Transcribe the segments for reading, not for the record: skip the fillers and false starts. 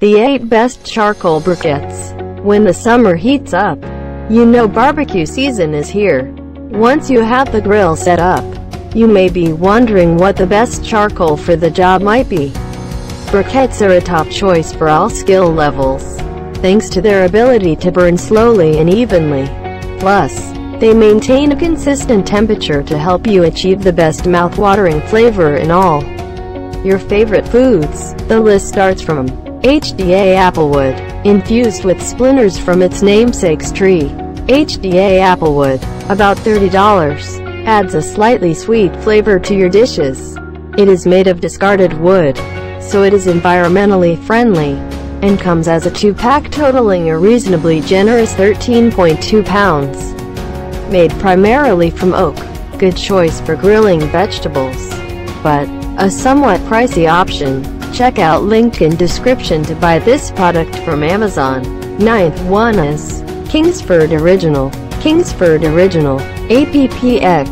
The 8 Best Charcoal Briquettes. When the summer heats up, you know barbecue season is here. Once you have the grill set up, you may be wondering what the best charcoal for the job might be. Briquettes are a top choice for all skill levels, thanks to their ability to burn slowly and evenly. Plus, they maintain a consistent temperature to help you achieve the best mouth-watering flavor in all your favorite foods. The list starts from HDA Applewood, infused with splinters from its namesake's tree. HDA Applewood, about $30, adds a slightly sweet flavor to your dishes. It is made of discarded wood, so it is environmentally friendly, and comes as a 2-pack totaling a reasonably generous 13.2 pounds. Made primarily from oak, good choice for grilling vegetables, but a somewhat pricey option. Check out link in description to buy this product from Amazon. Ninth one is Kingsford Original. Kingsford Original, APPX,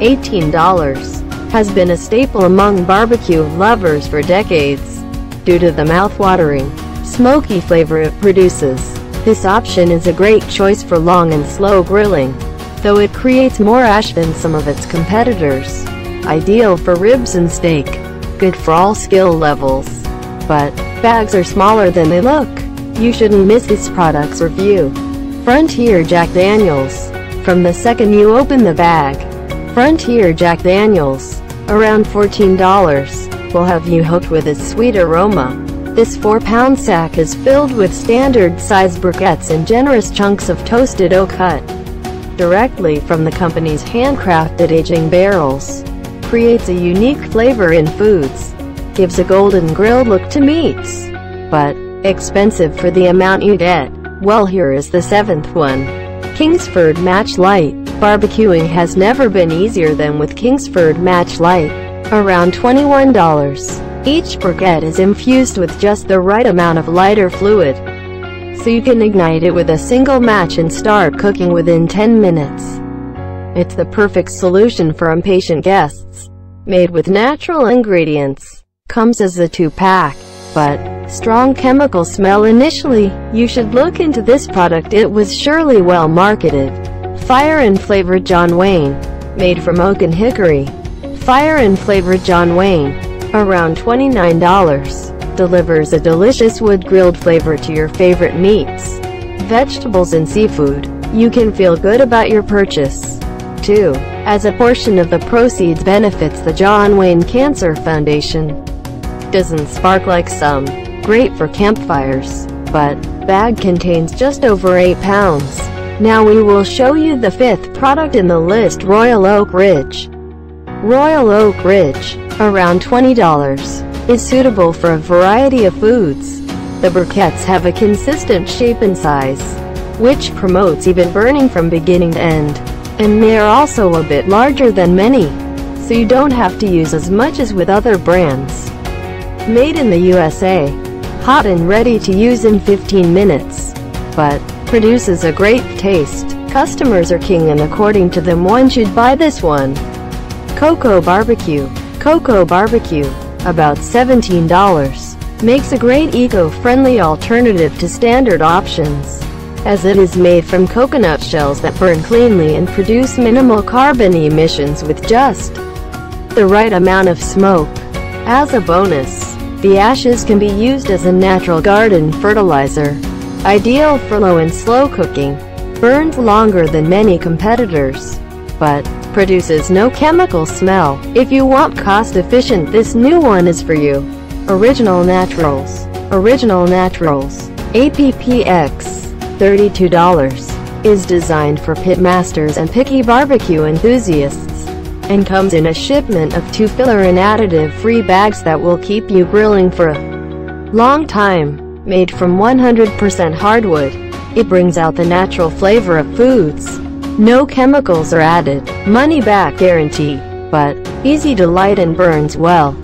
$18, has been a staple among barbecue lovers for decades. Due to the mouth-watering, smoky flavor it produces, this option is a great choice for long and slow grilling, though it creates more ash than some of its competitors. Ideal for ribs and steak. Good for all skill levels, but bags are smaller than they look. You shouldn't miss this product's review. Frontier Jack Daniels. From the second you open the bag, Frontier Jack Daniels, around $14, will have you hooked with its sweet aroma. This 4-pound sack is filled with standard-sized briquettes and generous chunks of toasted oak cut directly from the company's handcrafted aging barrels. Creates a unique flavor in foods, gives a golden grilled look to meats, but expensive for the amount you get. Well, here is the 7th one. Kingsford Match Light. Barbecuing has never been easier than with Kingsford Match Light, around $21. Each briquette is infused with just the right amount of lighter fluid, so you can ignite it with a single match and start cooking within 10 minutes. It's the perfect solution for impatient guests. Made with natural ingredients, comes as a 2-pack, but strong chemical smell initially. You should look into this product, it was surely well marketed. Fire and Flavor John Wayne, made from oak and hickory. Fire and Flavor John Wayne, around $29, delivers a delicious wood-grilled flavor to your favorite meats, vegetables and seafood. You can feel good about your purchase, too, as a portion of the proceeds benefits the John Wayne Cancer Foundation. Doesn't spark like some. Great for campfires, but bag contains just over 8 pounds. Now we will show you the 5th product in the list, Royal Oak Ridge. Royal Oak Ridge, around $20, is suitable for a variety of foods. The briquettes have a consistent shape and size, which promotes even burning from beginning to end. And they're also a bit larger than many, so you don't have to use as much as with other brands. Made in the USA, hot and ready to use in 15 minutes, but produces a great taste. Customers are king, and according to them one should buy this one. Cocoa BBQ. Cocoa BBQ, about $17, makes a great eco-friendly alternative to standard options, as it is made from coconut shells that burn cleanly and produce minimal carbon emissions with just the right amount of smoke. As a bonus, the ashes can be used as a natural garden fertilizer. Ideal for low and slow cooking. Burns longer than many competitors, but produces no chemical smell. If you want cost-efficient, this new one is for you. Original Naturals. Original Naturals, APPX, $32, is designed for pit masters and picky barbecue enthusiasts, and comes in a shipment of 2 filler and additive-free bags that will keep you grilling for a long time. Made from 100% hardwood, it brings out the natural flavor of foods. No chemicals are added, money-back guarantee, but easy to light and burns well.